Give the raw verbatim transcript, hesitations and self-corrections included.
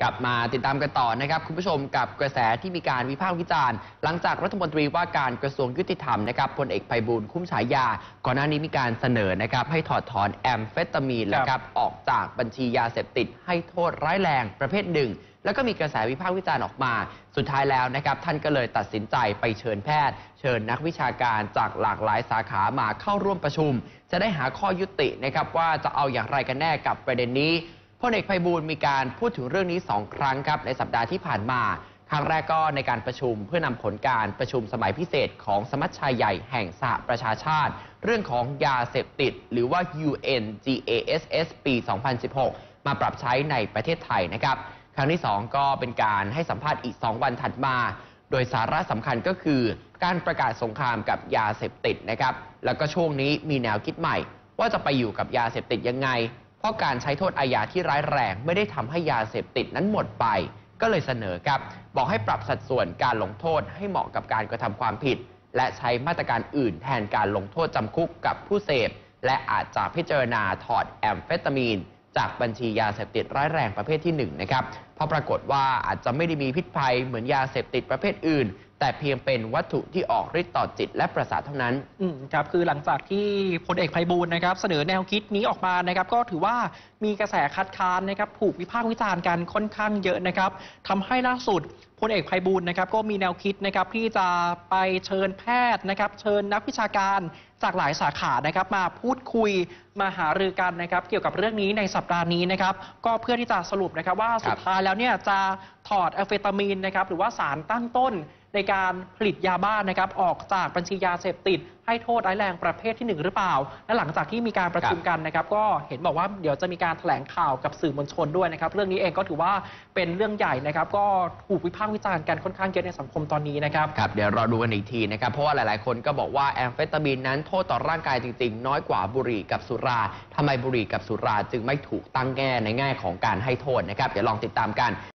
กลับมาติดตามกันต่อนะครับคุณผู้ชมกับกระแสที่มีการวิพากษ์วิจารณ์หลังจากรัฐมนตรีว่าการกระทรวงยุติธรรมนะครับพลเอกไพบูลย์คุ้มฉายาก่อนหน้านี้มีการเสนอนะครับให้ถอดถอนแอมเฟตามีนนะครับออกจากบัญชียาเสพติดให้โทษร้ายแรงประเภทหนึ่งแล้วก็มีกระแสวิพากษ์วิจารณ์ออกมาสุดท้ายแล้วนะครับท่านก็เลยตัดสินใจไปเชิญแพทย์เชิญนักวิชาการจากหลากหลายสาขามาเข้าร่วมประชุมจะได้หาข้อยุตินะครับว่าจะเอาอย่างไรกันแน่กับประเด็นนี้พลเอกไพบูลย์มีการพูดถึงเรื่องนี้สองครั้งครับในสัปดาห์ที่ผ่านมาครั้งแรกก็ในการประชุมเพื่อนำผลการประชุมสมัยพิเศษของสมัชชาใหญ่แห่งสหประชาชาติเรื่องของยาเสพติดหรือว่า ยู เอ็น แกัส ปี สองพันสิบหก มาปรับใช้ในประเทศไทยนะครับครั้งที่สองก็เป็นการให้สัมภาษณ์อีกสองวันถัดมาโดยสาระสำคัญก็คือการประกาศสงครามกับยาเสพติดนะครับแล้วก็ช่วงนี้มีแนวคิดใหม่ว่าจะไปอยู่กับยาเสพติดยังไงเพราะการใช้โทษอาญาที่ร้ายแรงไม่ได้ทำให้ยาเสพติดนั้นหมดไปก็เลยเสนอครับบอกให้ปรับสัดส่วนการลงโทษให้เหมาะกับการกระทำความผิดและใช้มาตรการอื่นแทนการลงโทษจำคุกกับผู้เสพและอาจจะพิจารณาถอดแอมเฟตามีนจากบัญชียาเสพติดร้ายแรงประเภทที่หนึ่งนะครับเพราะปรากฏว่าอาจจะไม่ได้มีพิษภัยเหมือนยาเสพติดประเภทอื่นแต่เพียงเป็นวัตถุที่ออกฤทธิ์ต่อจิตและประสาทเท่านั้นอืมครับคือหลังจากที่พลเอกไพบูลย์นะครับเสนอแนวคิดนี้ออกมานะครับก็ถือว่ามีกระแสคัดค้านนะครับถูกวิพากษ์วิจารณ์กันค่อนข้างเยอะนะครับทำให้ล่าสุดพลเอกไพบูลย์นะครับก็มีแนวคิดนะครับที่จะไปเชิญแพทย์นะครับเชิญนักวิชาการจากหลายสาขานะครับมาพูดคุยมาหารือกันนะครับเกี่ยวกับเรื่องนี้ในสัปดาห์นี้นะครับก็เพื่อที่จะสรุปนะครับว่าสุดท้ายแล้วเนี่ยจะถอดแอมเฟตามีนนะครับหรือว่าสารตั้งต้นในการผลิตยาบ้า น, นะครับออกจากบัญชียาเสพติดให้โทษร้ายแรงประเภทที่หนึ่งหรือเปล่าและหลังจากที่มีการประชุมกันนะครับก็เห็นบอกว่าเดี๋ยวจะมีการแถลงข่าวกับสื่อมวลชนด้วยนะครับเรื่องนี้เองก็ถือว่าเป็นเรื่องใหญ่นะครับก็ถูกวิพากษ์วิจารณ์กันค่อนข้างเยอะในสังคมตอนนี้นะครับครับเดี๋ยวรอดูกันอีกทีนะครับเพราะว่าหลายๆคนก็บอกว่าแอมเฟตามีนนั้นโทษต่อร่างกายจริงๆน้อยกว่าบุหรี่กับสุราทำไมบุหรี่กับสุราจึงไม่ถูกตั้งแง่ในแง่ของการให้โทษนะครับเดี๋ยวลองติดตามกัน